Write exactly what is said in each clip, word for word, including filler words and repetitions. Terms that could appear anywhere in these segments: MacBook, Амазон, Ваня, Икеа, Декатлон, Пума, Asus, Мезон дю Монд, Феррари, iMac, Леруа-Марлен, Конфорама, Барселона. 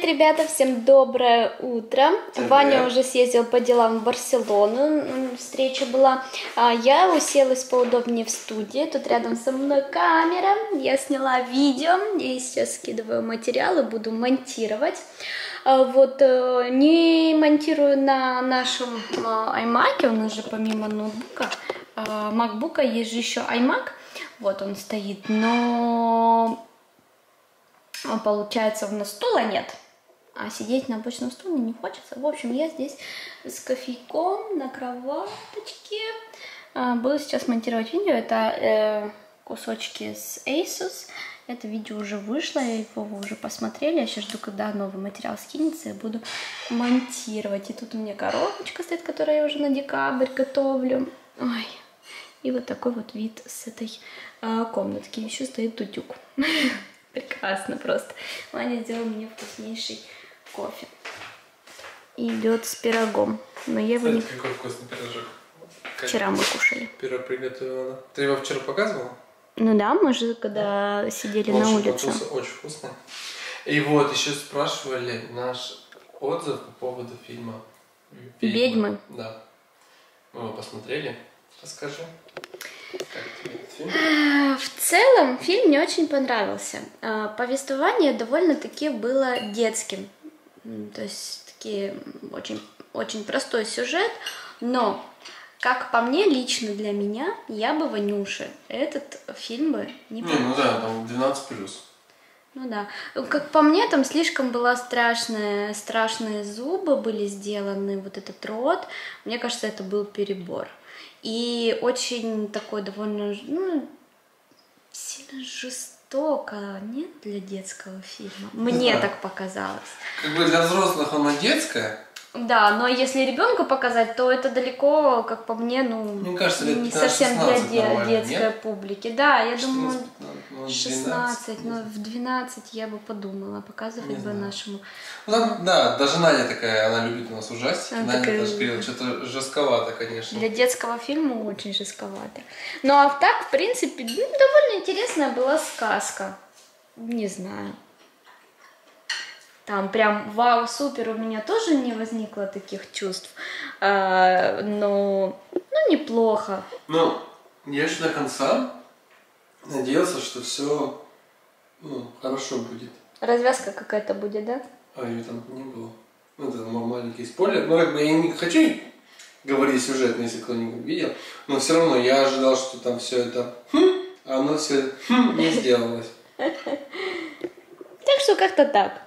Привет, ребята! Всем доброе утро! Привет. Ваня уже съездил по делам в Барселону, встреча была. А я уселась поудобнее в студии, тут рядом со мной камера, я сняла видео и сейчас скидываю материалы, буду монтировать. Вот, не монтирую на нашем iMac, он уже помимо ноутбука, MacBook, есть же еще iMac, вот он стоит, но... Получается, у нас стула нет, а сидеть на обычном стуле не хочется. В общем, я здесь с кофейком на кроваточке. Буду сейчас монтировать видео. Это э, кусочки с Asus. Это видео уже вышло, его вы уже посмотрели. Я сейчас жду, когда новый материал скинется, я буду монтировать. И тут у меня коробочка стоит, которую я уже на декабрь готовлю. Ой. И вот такой вот вид с этой э, комнатки. Еще стоит утюг. Прекрасно просто. Ваня сделал мне вкуснейший кофе. Идет с пирогом. Но я его не... Какой вкусный пирожок. Как... Вчера мы кушали. Пирог приготовила. Ты его вчера показывала? Ну да, мы же когда да. сидели очень на улице. Вкусно, очень вкусно. И вот еще спрашивали наш отзыв по поводу фильма «Ведьмы». «Ведьмы». Да. Мы его посмотрели. Расскажи. В целом фильм мне очень понравился. Повествование довольно-таки было детским. То есть такие очень, очень простой сюжет. Но, как по мне, лично для меня, я бы Ванюше этот фильм бы не помню. Ну да, там двенадцать плюс. Ну да. Как по мне, там слишком было страшное, страшные зубы были сделаны, вот этот рот. Мне кажется, это был перебор. И очень такой довольно, ну, сильно жестоко, нет, для детского фильма. Мне да. так показалось. Как бы для взрослых она детская. Да, но если ребенку показать, то это далеко, как по мне, ну, мне кажется, не совсем для де детской нет? публики. Да, я думаю, шестнадцать, но в двенадцать я бы подумала, показывать бы нашему. Ну, да, даже Надя такая, она любит у нас ужастики. Она Надя такая... даже говорила, что-то жестковато, конечно. Для детского фильма очень жестковато. Ну, а так, в принципе, ну, довольно интересная была сказка. Не знаю. Там прям вау, супер, у меня тоже не возникло таких чувств, а, но ну, неплохо. Ну, я же до конца надеялся, что все ну, хорошо будет. Развязка какая-то будет, да? А ее там не было. Ну, это маленький спойлер, но как бы я не хочу говорить сюжетно, если кто-нибудь видел, но все равно я ожидал, что там все это хм, а оно все хм, не сделалось. Так что как-то так.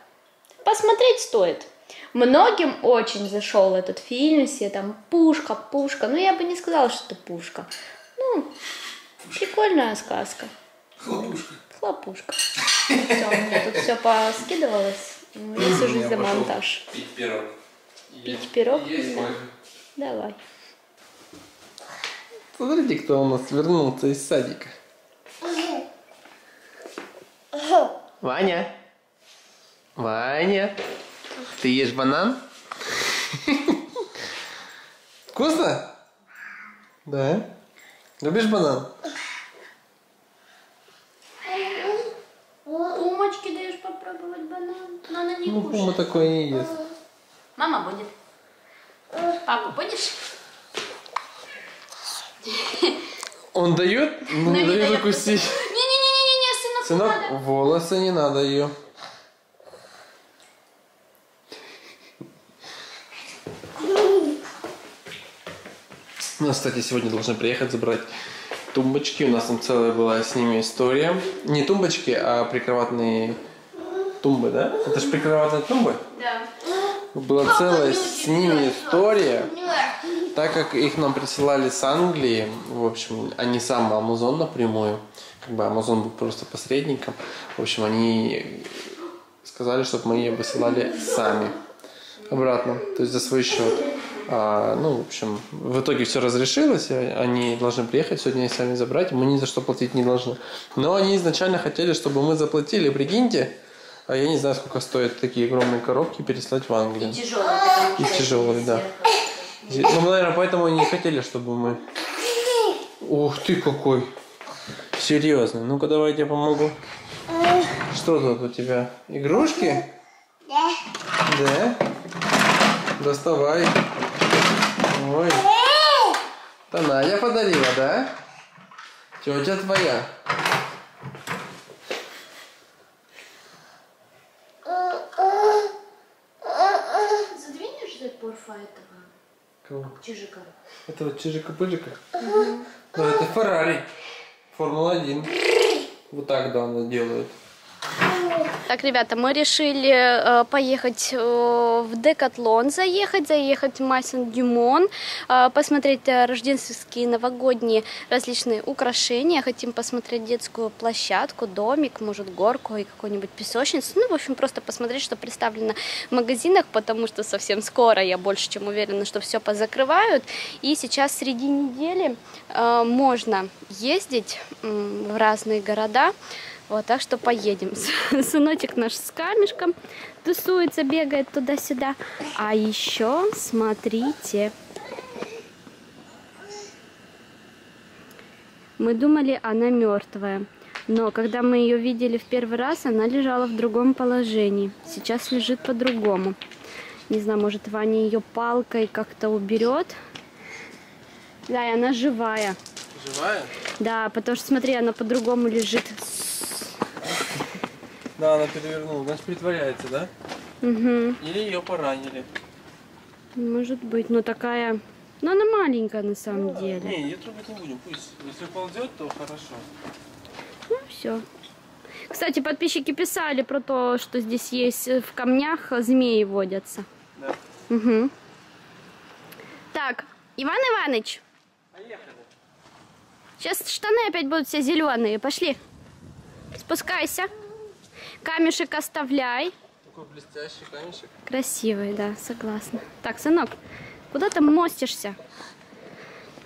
Посмотреть стоит. Многим очень зашел этот фильм, все там пушка, пушка. Но я бы не сказала, что это пушка. Ну, прикольная сказка. Хлопушка. Хлопушка. Все, у меня тут все поскидывалось. Я сижу за монтаж. Пить пирог. Пить пирог? Давай. Смотрите, кто у нас вернулся из садика. Ваня. Ваня, ты ешь банан? Вкусно? Да? Любишь банан? Пумочке даешь попробовать банан, но она не кушает. Ну, Пума такое не ест. Мама будет. Папу будешь? Он дает? Ну, не дает закусить. Не-не-не-не, сынок, сынок, волосы не надо ее. У нас, кстати, сегодня должны приехать забрать тумбочки. У нас там целая была с ними история. Не тумбочки, а прикроватные тумбы, да? Это же прикроватные тумбы? Да. Была целая с ними история, так как их нам присылали с Англии, в общем, а не сам Амазон напрямую. Как бы Амазон был просто посредником. В общем, они сказали, чтобы мы ее высылали сами обратно, то есть за свой счет. А, ну, в общем, в итоге все разрешилось, они должны приехать, сегодня их сами забрать, мы ни за что платить не должны. Но они изначально хотели, чтобы мы заплатили, прикиньте, а я не знаю, сколько стоят такие огромные коробки переслать в Англию. И тяжелые, потому что... И тяжелые, да. Ну, наверное, поэтому они не хотели, чтобы мы... Ух ты какой! Серьезно, ну-ка давай я тебе помогу. Что тут у тебя? Игрушки? Да. Да? Доставай. Ой. Да Надя подарила, да? Тетя твоя. Задвинешь за порфа этого? Кого? Чижика. Это вот чижика-пыжика? Угу. Ну это Феррари. Формула один. Вот так, да, она делает. Так, ребята, мы решили э, поехать э, в Декатлон, заехать, заехать в Мезон дю Монд, э, посмотреть рождественские новогодние различные украшения, хотим посмотреть детскую площадку, домик, может горку и какую-нибудь песочницу, ну, в общем, просто посмотреть, что представлено в магазинах, потому что совсем скоро, я больше чем уверена, что все позакрывают, и сейчас среди недели э, можно ездить э, в разные города. Вот, так что поедем. Сыночек наш с камешком тусуется, бегает туда-сюда. А еще, смотрите, мы думали, она мертвая. Но когда мы ее видели в первый раз, она лежала в другом положении. Сейчас лежит по-другому. Не знаю, может, Ваня ее палкой как-то уберет. Да, и она живая. Живая? Да, потому что, смотри, она по-другому лежит. Да, она перевернула. Значит, притворяется, да? Угу. Или ее поранили. Может быть, но такая... Но она маленькая на самом да. деле. Не, ее трогать не будем, пусть. Если ползет, то хорошо. Ну, все. Кстати, подписчики писали про то, что здесь есть в камнях змеи водятся. Да. Угу. Так, Иван Иванович. Поехали. Сейчас штаны опять будут все зеленые. Пошли. Спускайся. Камешек оставляй. Такой блестящий камешек. Красивый, да, согласна. Так, сынок, куда ты мостишься?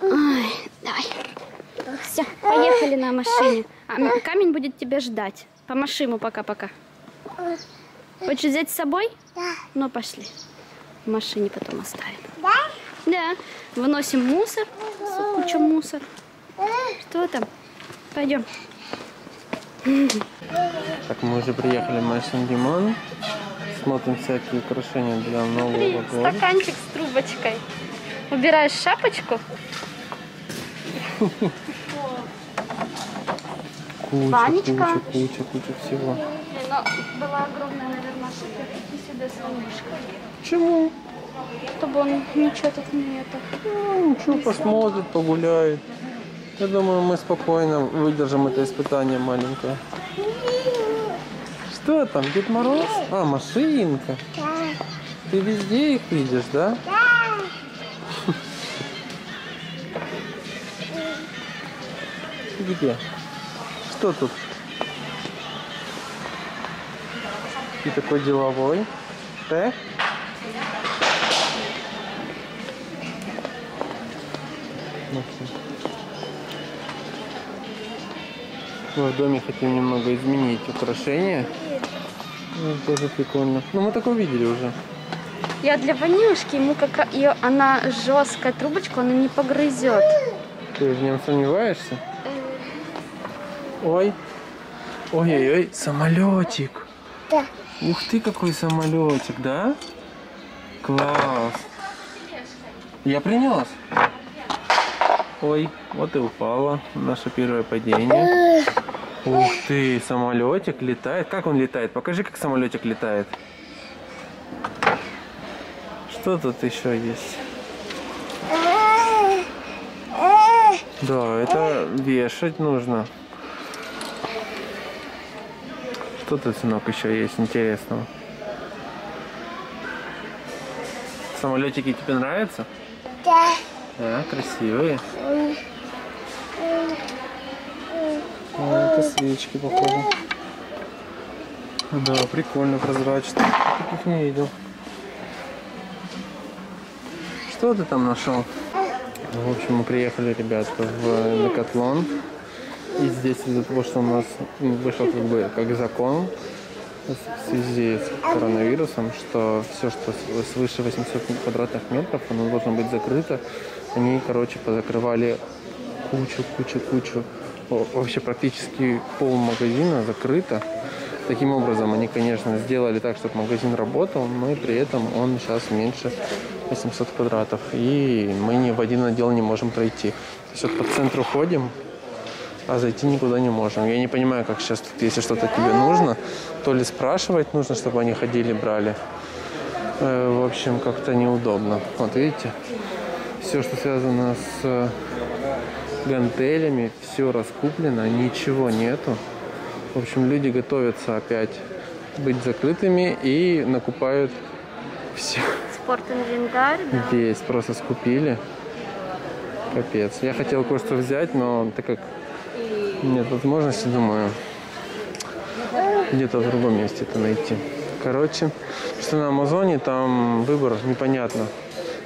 Ой, давай. Все, поехали на машине. А камень будет тебя ждать. Помаши ему пока-пока. Хочешь взять с собой? Да. Ну, пошли. В машине потом оставим. Да? Да. Выносим мусор. Кучу мусор. Что там? Пойдем. Так, мы уже приехали в Мезон дю Монд. Смотрим всякие украшения для нового Смотри, года. Стаканчик с трубочкой. Убираешь шапочку. Куча, куча, куча, куча всего. Была огромная, наверное, шутка. Иди сюда с мышкой. Почему? Чтобы он ничего тут не это. Ну, ничего, посмотрит, погуляет. Я думаю, мы спокойно выдержим это испытание маленькое. Что там, Дед Мороз? А, машинка. Ты везде их видишь, да? Где? Что тут? Ты такой деловой. Так? Мы в доме хотим немного изменить украшения. Ну, тоже прикольно. Ну, мы такое видели уже. Я для Ванюшки, ему как ее, она жесткая трубочка, она не погрызет. Ты в нем сомневаешься? Ой. Ой-ой-ой, самолетик. Да. Ух ты, какой самолетик, да? Класс. Я принялась? Ой, вот и упала. Наше первое падение. Ух ты, самолетик летает. Как он летает? Покажи, как самолетик летает. Что тут еще есть? Да, это вешать нужно. Что тут, сынок, еще есть интересного? Самолетики тебе нравятся? Да. Да, красивые. А, это свечки, походу. Да, прикольно, прозрачно. Я таких не видел. Что ты там нашел? В общем, мы приехали, ребята, в Декатлон. И здесь из-за того, что у нас вышел как бы как закон в связи с коронавирусом, что все, что свыше восьмисот квадратных метров, оно должно быть закрыто. Они, короче, позакрывали кучу, кучу, кучу. Вообще практически пол магазина закрыто. Таким образом, они, конечно, сделали так, чтобы магазин работал, но и при этом он сейчас меньше восьмисот квадратов. И мы ни в один отдел не можем пройти. То есть вот по центру ходим, а зайти никуда не можем. Я не понимаю, как сейчас тут, если что-то тебе нужно, то ли спрашивать нужно, чтобы они ходили, брали. В общем, как-то неудобно. Вот видите, все, что связано с гантелями, все раскуплено, ничего нету. В общем, люди готовятся опять быть закрытыми и накупают все. Спорт-инвентарь, да? Весь, просто скупили. Капец. Я хотел кое-что взять, но так как нет возможности, думаю, где-то в другом месте это найти. Короче, что на Амазоне, там выбор непонятно.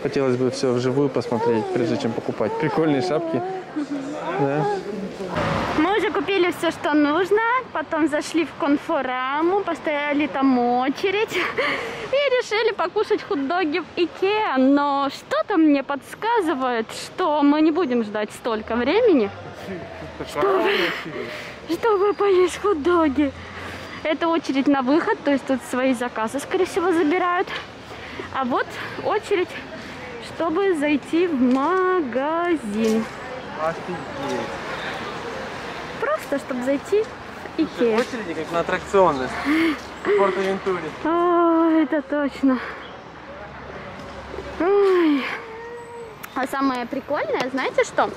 Хотелось бы все вживую посмотреть, прежде чем покупать. Прикольные шапки. Да? Мы уже купили все, что нужно. Потом зашли в Конфораму, постояли там очередь. И решили покушать хот-доги в Икеа. Но что-то мне подсказывает, что мы не будем ждать столько времени, чтобы, чтобы поесть хот-доги. Это очередь на выход, то есть тут свои заказы, скорее всего, забирают. А вот очередь, чтобы зайти в магазин. Офигеть. Просто, чтобы зайти в Икеа. Очереди как на аттракционе. Спорт-авентуре. Ой, это точно. Ой. А самое прикольное, знаете что?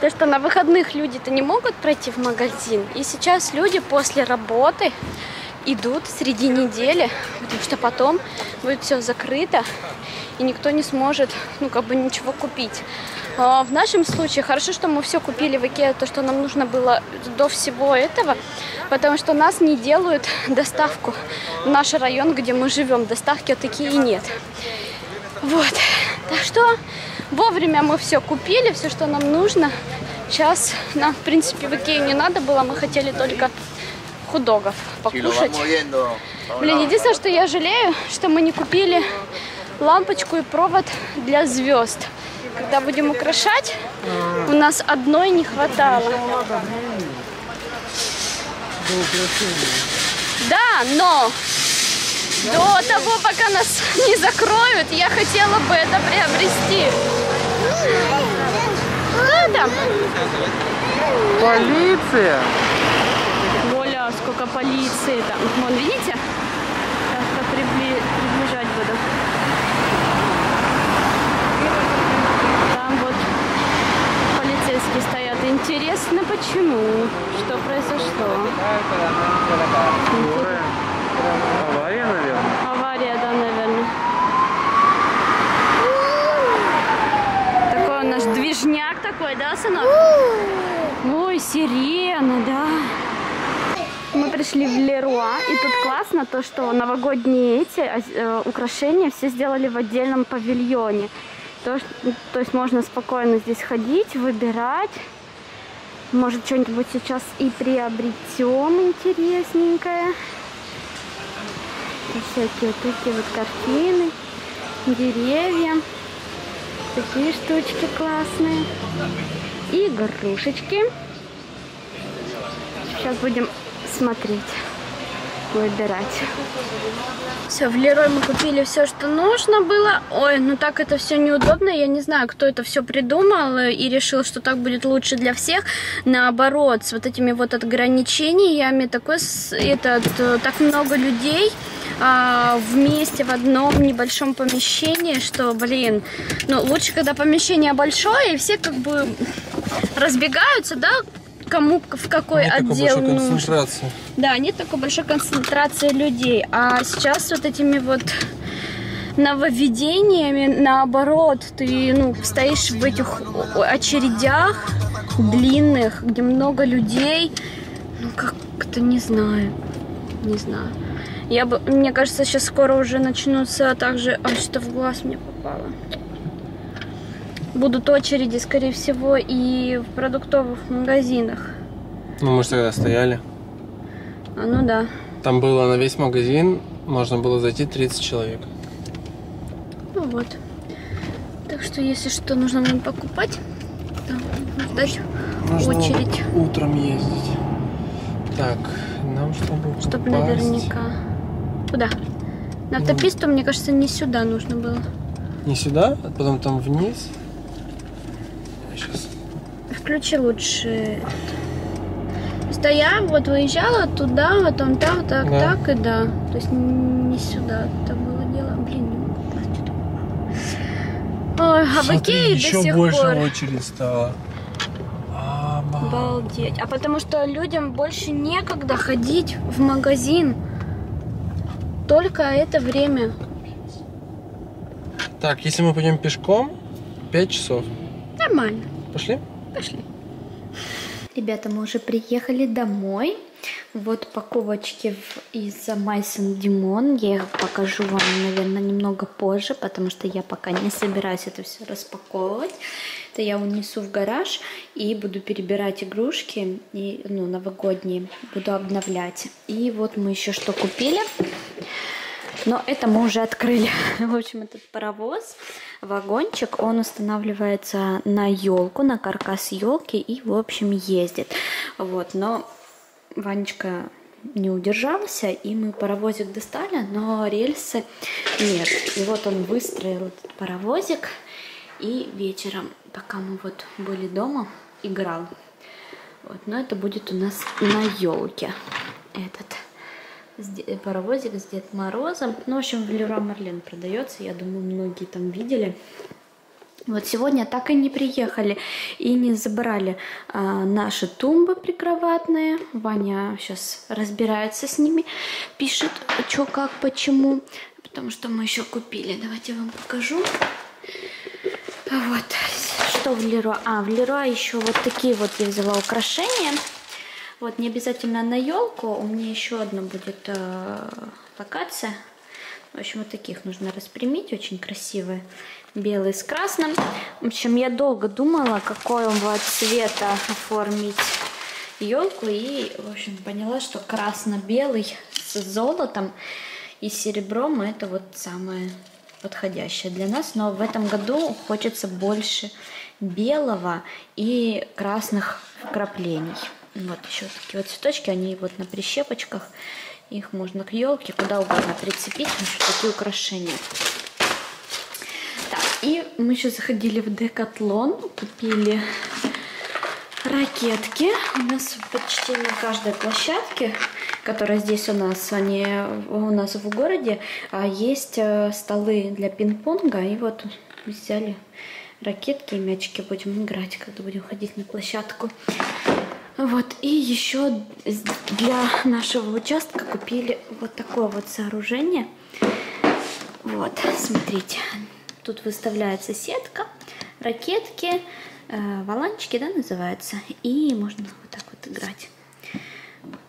То, что на выходных люди-то не могут пройти в магазин. И сейчас люди после работы идут среди недели, потому что потом будет все закрыто, и никто не сможет, ну, как бы ничего купить. А в нашем случае хорошо, что мы все купили в Икеа, то, что нам нужно было до всего этого, потому что нас не делают доставку в наш район, где мы живем. Доставки такие и нет. Вот. Так что... Вовремя мы все купили, все, что нам нужно. Сейчас нам, в принципе, в Икею не надо было, мы хотели только хот-догов покушать. Блин, единственное, что я жалею, что мы не купили лампочку и провод для звезд. Когда будем украшать, у нас одной не хватало. Да, но... До того, пока нас не закроют, я хотела бы это приобрести. Что это? Полиция! Воля, сколько полиции там. Вон, видите? Как-то прибли... приближать буду. Там вот полицейские стоят. Интересно, почему? Что произошло? Авария, наверное. Авария, да, наверное. Такой у нас движняк такой, да, сынок? Ой, сирена, да. Мы пришли в Леруа, и тут классно то, что новогодние эти э, украшения все сделали в отдельном павильоне. То, то есть можно спокойно здесь ходить, выбирать. Может, что-нибудь сейчас и приобретем интересненькое. Всякие вот такие вот картины, деревья, такие штучки классные, игрушечки. Сейчас будем смотреть, выбирать. Все, в Лерой мы купили все, что нужно было. Ой, ну так это все неудобно. Я не знаю, кто это все придумал и решил, что так будет лучше для всех. Наоборот, с вот этими вот ограничениями, такой, этот, так много людей а, вместе в одном небольшом помещении, что, блин, ну лучше, когда помещение большое, и все как бы разбегаются, да, кому в какой нет отдел нужно. Да, нет такой большой концентрации людей. А сейчас вот этими вот нововведениями, наоборот, ты ну, стоишь в этих очередях длинных, где много людей. Ну, как-то не знаю. Не знаю. Я бы, мне кажется, сейчас скоро уже начнутся также... А что в глаз мне попало? Будут очереди, скорее всего, и в продуктовых магазинах. Ну, мы же тогда стояли. А, ну да. Там было на весь магазин, можно было зайти тридцать человек. Ну вот. Так что, если что, нужно нам покупать, то ждать нужно очередь. Утром ездить. Так, нам, чтобы чтобы попасть... наверняка... Куда? На автописту, ну... мне кажется, не сюда нужно было. Не сюда? А потом там вниз? Сейчас. Включи лучше... То я вот выезжала туда, потом там, так, да. так и да. То есть не сюда это было дело. Блин, не могу попасть. Ой, а в Икее до сих пор. Еще больше очередь стала. Обалдеть. А потому что людям больше некогда ходить в магазин. Только это время. Так, если мы пойдем пешком, пять часов. Нормально. Пошли? Пошли. Ребята, мы уже приехали домой. Вот упаковочки из Мезон дю Монд. Я их покажу вам, наверное, немного позже, потому что я пока не собираюсь это все распаковывать. Это я унесу в гараж и буду перебирать игрушки, и, ну, новогодние, буду обновлять. И вот мы еще что купили. Но это мы уже открыли. В общем, этот паровоз, вагончик, он устанавливается на елку, на каркас елки и, в общем, ездит. Вот, но Ванечка не удержался, и мы паровозик достали, но рельсы нет. И вот он выстроил этот паровозик, и вечером, пока мы вот были дома, играл. Вот, но это будет у нас на елке этот паровозик с Дед Морозом. Ну, в общем, в Леруа-Марлен продается. Я думаю, многие там видели. Вот сегодня так и не приехали и не забрали а, наши тумбы прикроватные. Ваня сейчас разбирается с ними, пишет, что, как, почему. Потому что мы еще купили. Давайте я вам покажу. Вот. Что в Леруа? А, в Леруа еще вот такие вот я взяла украшения. Вот, не обязательно на елку, у меня еще одна будет э, локация. В общем, вот таких нужно распрямить, очень красивые. Белый с красным. В общем, я долго думала, какого цвета оформить елку. И, в общем, поняла, что красно-белый с золотом и серебром это вот самое подходящее для нас. Но в этом году хочется больше белого и красных вкраплений. Вот еще такие вот цветочки, они вот на прищепочках, их можно к елке куда угодно прицепить, еще такие украшения. Так, и мы еще заходили в Декатлон, купили ракетки. У нас почти на каждой площадке, которая здесь у нас, они у нас в городе, есть столы для пинг-понга, и вот взяли ракетки и мячики, будем играть, когда будем ходить на площадку. Вот, и еще для нашего участка купили вот такое вот сооружение. Вот, смотрите, тут выставляется сетка, ракетки, э, валанчики, да, называется, и можно вот так вот играть.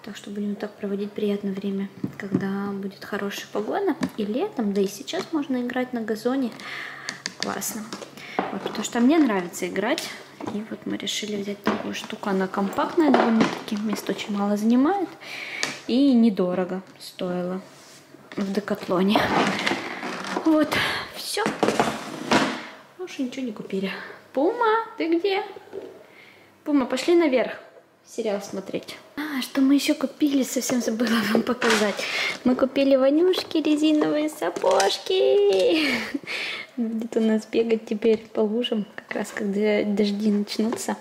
Так что будем так проводить приятное время, когда будет хорошая погода, и летом, да и сейчас можно играть на газоне, классно. Вот, потому что мне нравится играть. И вот мы решили взять такую штуку. Она компактная довольно-таки, мест очень мало занимает. И недорого стоила в Декатлоне. Вот, все. Больше ничего не купили. Пума, ты где? Пума, пошли наверх сериал смотреть. А, что мы еще купили, совсем забыла вам показать. Мы купили Ванюшки резиновые сапожки. Будет у нас бегать теперь по лужам, как раз когда дожди начнутся.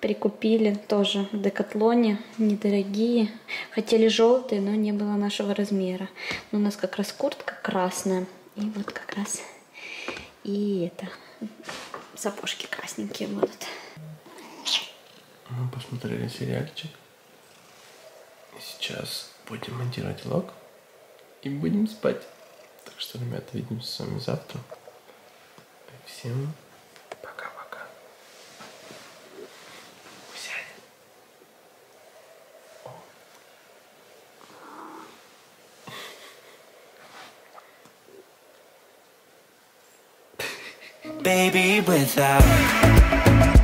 Прикупили тоже в Декатлоне, недорогие. Хотели желтые, но не было нашего размера. Но у нас как раз куртка красная. И вот как раз и это. Сапожки красненькие будут. Мы посмотрели сериальчик. Сейчас будем монтировать влог и будем спать. Так что, ребята, увидимся с вами завтра. Всем пока-пока. Baby without